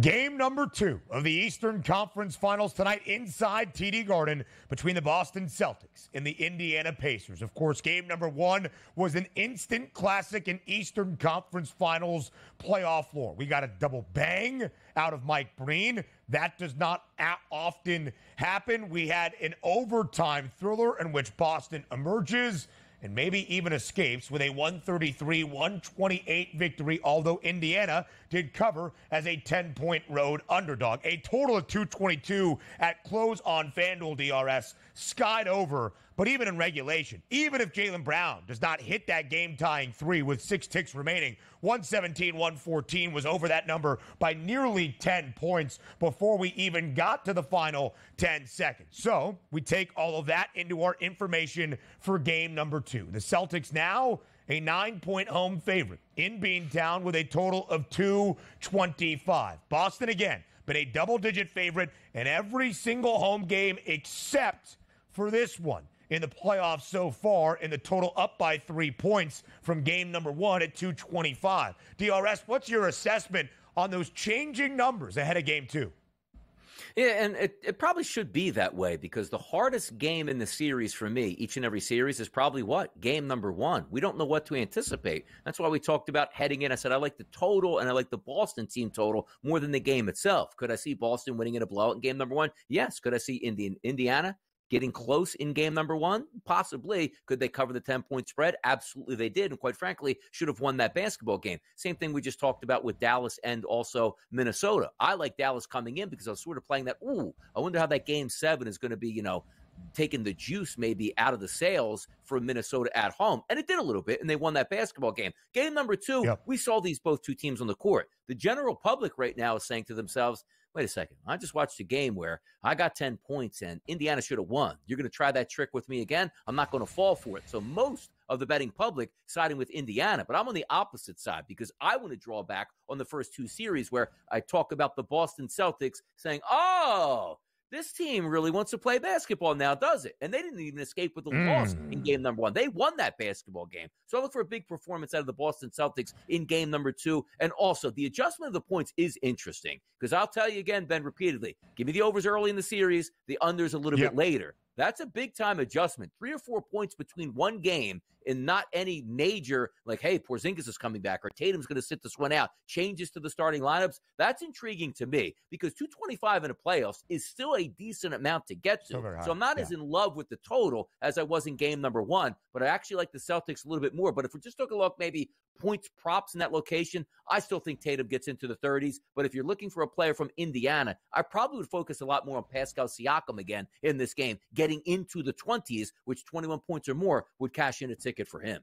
Game number 2 of the Eastern Conference Finals tonight inside TD Garden between the Boston Celtics and the Indiana Pacers. Of course, game number 1 was an instant classic in Eastern Conference Finals playoff lore. We got a double bang out of Mike Breen. That does not often happen. We had an overtime thriller in which Boston emerges and maybe even escapes with a 133-128 victory, although Indiana did cover as a 10-point road underdog. A total of 222 at close on FanDuel DRS, skied over. But even in regulation, even if Jaylen Brown does not hit that game-tying three with 6 ticks remaining, 117-114 was over that number by nearly 10 points before we even got to the final 10 seconds. So we take all of that into our information for game number 2. The Celtics now a 9-point home favorite in Beantown with a total of 225. Boston again, but a double-digit favorite in every single home game except for this one. In the playoffs so far, in the total up by 3 points from game number 1 at 225. DRS, what's your assessment on those changing numbers ahead of game 2? Yeah, and it probably should be that way, because the hardest game in the series for me, each and every series, is probably what? Game number 1. We don't know what to anticipate. That's why we talked about heading in. I said I like the total and I like the Boston team total more than the game itself. Could I see Boston winning in a blowout in game number 1? Yes. Could I see Indiana getting close in game number 1? Possibly. Could they cover the 10-point spread? Absolutely they did, and quite frankly, should have won that basketball game. Same thing we just talked about with Dallas and also Minnesota. I like Dallas coming in because I was sort of playing that, I wonder how that game 7 is going to be, taking the juice maybe out of the sails for Minnesota at home. And it did a little bit, and they won that basketball game. Game number 2, yep. We saw these both two teams on the court. The general public right now is saying to themselves, wait a second, I just watched a game where I got 10 points and Indiana should have won. You're going to try that trick with me again? I'm not going to fall for it. So most of the betting public siding with Indiana, but I'm on the opposite side because I want to draw back on the first two series where I talk about the Boston Celtics saying, this team really wants to play basketball now, does it? And they didn't even escape with a loss in game number 1. They won that basketball game. So I look for a big performance out of the Boston Celtics in game number 2. And also, the adjustment of the points is interesting because I'll tell you again, Ben, repeatedly, give me the overs early in the series, the unders a little bit later. That's a big-time adjustment, 3 or 4 points between one game and not any major, like, hey, Porzingis is coming back or Tatum's going to sit this one out, changes to the starting lineups. That's intriguing to me because 225 in the playoffs is still a decent amount to get to. So I'm not as in love with the total as I was in game number 1, but I actually like the Celtics a little bit more. But if we just took a look, maybe points props in that location, I still think Tatum gets into the 30s. But if you're looking for a player from Indiana, I probably would focus a lot more on Pascal Siakam again in this game, getting into the 20s, which 21 points or more would cash in a ticket for him.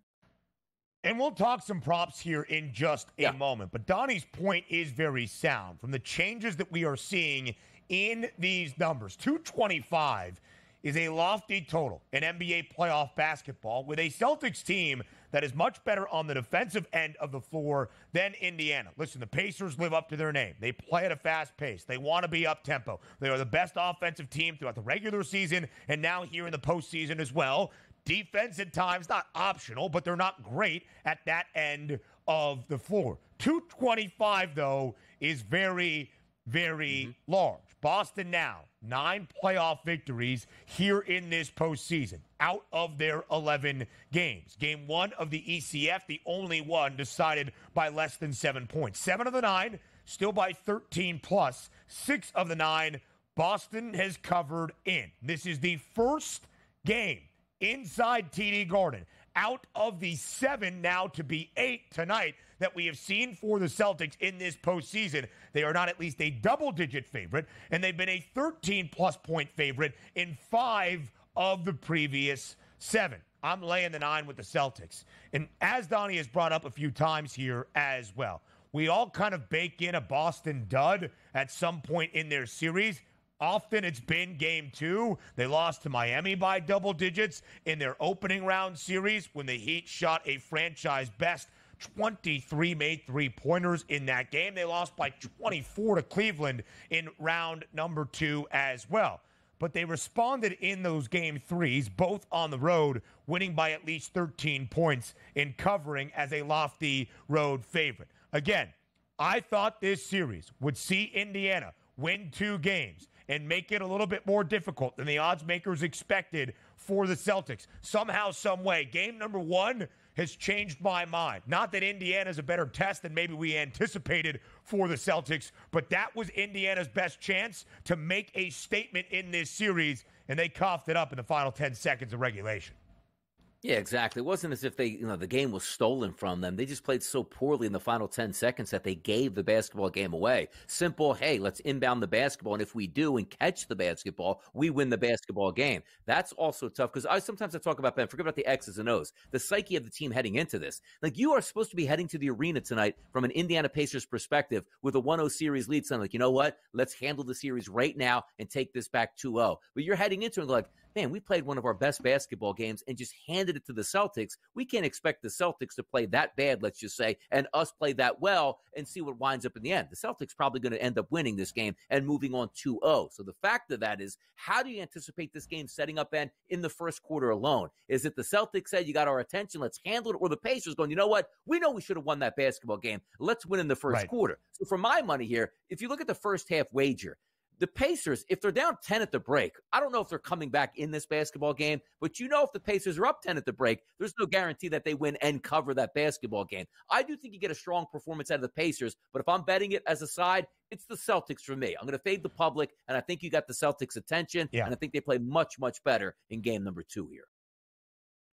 And we'll talk some props here in just a moment. But Donnie's point is very sound from the changes that we are seeing in these numbers. 225 is a lofty total in NBA playoff basketball with a Celtics team that is much better on the defensive end of the floor than Indiana. Listen, the Pacers live up to their name. They play at a fast pace. They want to be up-tempo. They are the best offensive team throughout the regular season and now here in the postseason as well. Defense at times, not optional, but they're not great at that end of the floor. 225, though, is very, very large. Boston now, 9 playoff victories here in this postseason, out of their 11 games. Game 1 of the ECF, the only one decided by less than 7 points. 7 of the 9, still by 13 plus. 6 of the 9, Boston has covered in. This is the first game inside TD Garden, out of the 7 now to be 8 tonight that we have seen for the Celtics in this postseason. They are not at least a double-digit favorite, and they've been a 13-plus point favorite in 5 of the previous 7. I'm laying the 9 with the Celtics. And as Donnie has brought up a few times here as well, we all kind of bake in a Boston dud at some point in their series. Often it's been game 2. They lost to Miami by double digits in their opening round series when the Heat shot a franchise best 23 made 3-pointers in that game. They lost by 24 to Cleveland in round number 2 as well. But they responded in those game 3s, both on the road, winning by at least 13 points and covering as a lofty road favorite. Again, I thought this series would see Indiana win 2 games and make it a little bit more difficult than the odds makers expected for the Celtics. Somehow, some way, game number 1 has changed my mind. Not that Indiana's a better test than maybe we anticipated for the Celtics, but that was Indiana's best chance to make a statement in this series, and they coughed it up in the final 10 seconds of regulation. Yeah, exactly. It wasn't as if they, the game was stolen from them. They just played so poorly in the final 10 seconds that they gave the basketball game away. Simple, hey, let's inbound the basketball, and if we do and catch the basketball, we win the basketball game. That's also tough because sometimes I talk about, Ben, forget about the X's and O's, the psyche of the team heading into this. Like, you are supposed to be heading to the arena tonight from an Indiana Pacers perspective with a 1-0 series lead, saying, like, you know what, let's handle the series right now and take this back 2-0. But you're heading into it like, man, we played one of our best basketball games and just handed it to the Celtics. We can't expect the Celtics to play that bad, let's just say, and us play that well and see what winds up in the end. The Celtics probably going to end up winning this game and moving on 2-0. So the fact of that is, how do you anticipate this game setting up in the first quarter alone? Is it the Celtics said, you got our attention, let's handle it, or the Pacers going, you know what, we know we should have won that basketball game, let's win in the first quarter? So for my money here, if you look at the first half wager, the Pacers, if they're down 10 at the break, I don't know if they're coming back in this basketball game, but if the Pacers are up 10 at the break, there's no guarantee that they win and cover that basketball game. I do think you get a strong performance out of the Pacers, but if I'm betting it as a side, it's the Celtics for me. I'm going to fade the public, and I think you got the Celtics' attention, and I think they play much, much better in game number 2 here.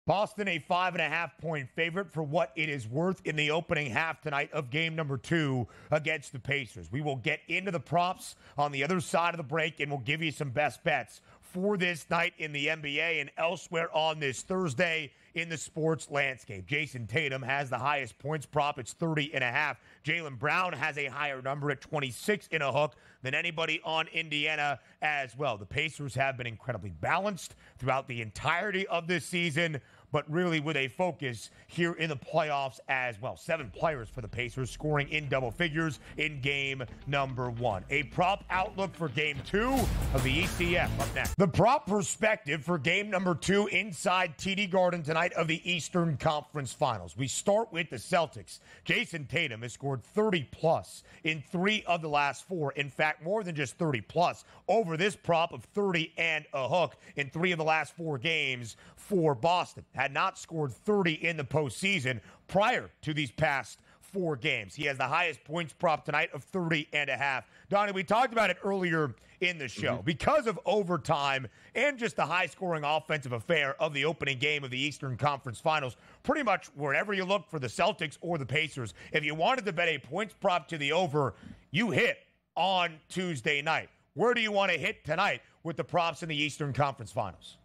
Boston, a 5.5-point favorite for what it is worth in the opening half tonight of game number 2 against the Pacers. We will get into the props on the other side of the break, and we'll give you some best bets for this night in the NBA and elsewhere on this Thursday in the sports landscape. Jason Tatum has the highest points prop. It's 30.5. Jaylen Brown has a higher number at 26.5 than anybody on Indiana as well. The Pacers have been incredibly balanced throughout the entirety of this season, but really with a focus here in the playoffs as well. 7 players for the Pacers scoring in double figures in game number 1. A prop outlook for game 2 of the ECF up next. The prop perspective for game number 2 inside TD Garden tonight of the Eastern Conference Finals. We start with the Celtics. Jason Tatum has scored 30-plus in 3 of the last 4. In fact, more than just 30-plus, over this prop of 30.5 in 3 of the last 4 games for Boston. Had not scored 30 in the postseason prior to these past 4 games. He has the highest points prop tonight of 30.5. Donnie, we talked about it earlier in the show. Because of overtime and just the high-scoring offensive affair of the opening game of the Eastern Conference Finals, pretty much wherever you look for the Celtics or the Pacers, if you wanted to bet a points prop to the over, you hit on Tuesday night. Where do you want to hit tonight with the props in the Eastern Conference Finals?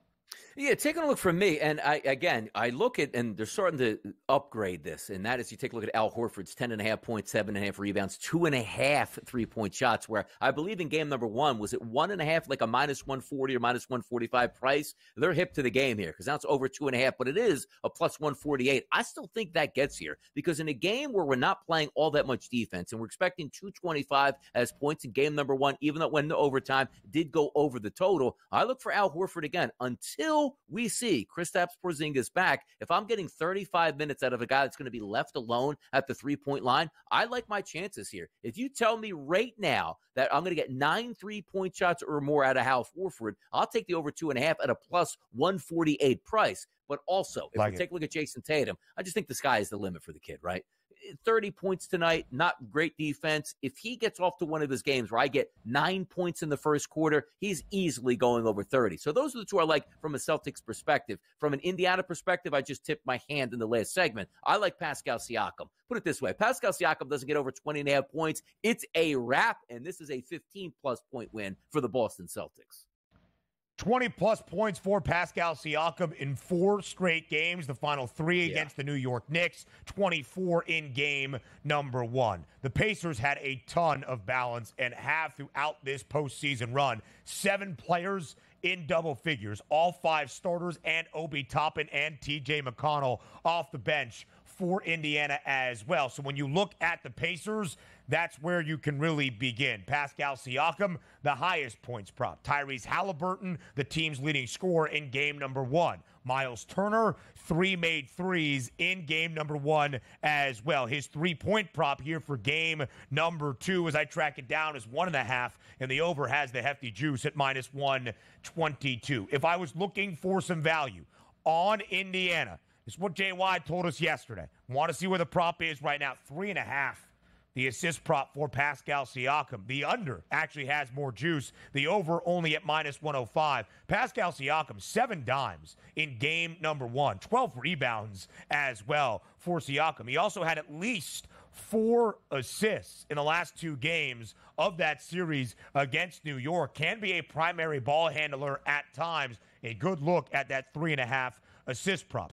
Yeah, taking a look from me, and I look at, and they're starting to upgrade this, and that is you take a look at Al Horford's 10.5 points, 7.5 rebounds, 2.5 three-point shots, where I believe in game number 1, was it 1.5, like a minus 140 or minus 145 price? They're hip to the game here, because now it's over 2.5, but it is a plus 148. I still think that gets here, because in a game where we're not playing all that much defense, and we're expecting 225 as points in game number 1, even though it went into overtime, did go over the total, I look for Al Horford again until we see Kristaps Porzingis back. If I'm getting 35 minutes out of a guy that's going to be left alone at the three-point line, I like my chances here. If you tell me right now that I'm going to get 9 3-point shots or more out of Al Horford, I'll take the over 2.5 at a plus 148 price. But also, if you take a look at Jason Tatum, I just think the sky is the limit for the kid, right? 30 points tonight, not great defense. If he gets off to one of his games where I get 9 points in the first quarter, he's easily going over 30. So those are the two I like from a Celtics perspective. From an Indiana perspective, I just tipped my hand in the last segment. I like Pascal Siakam. Put it this way, Pascal Siakam doesn't get over 20.5 points. It's a wrap, and this is a 15-plus point win for the Boston Celtics. 20-plus points for Pascal Siakam in 4 straight games, the final 3 against the New York Knicks, 24 in game number 1. The Pacers had a ton of balance and have throughout this postseason run. 7 players in double figures, all 5 starters, and Obi Toppin and TJ McConnell off the bench for Indiana as well. So when you look at the Pacers, that's where you can really begin. Pascal Siakam, the highest points prop. Tyrese Halliburton, the team's leading scorer in game number one. Miles Turner, 3 made threes in game number one as well. His three-point prop here for game number two, as I track it down, is 1.5, and the over has the hefty juice at -122. If I was looking for some value on Indiana, this is what JY told us yesterday. Want to see where the prop is right now. 3.5. The assist prop for Pascal Siakam. The under actually has more juice. The over only at -105. Pascal Siakam, 7 dimes in game number one. 12 rebounds as well for Siakam. He also had at least 4 assists in the last 2 games of that series against New York. Can be a primary ball handler at times. A good look at that 3.5 assist prop.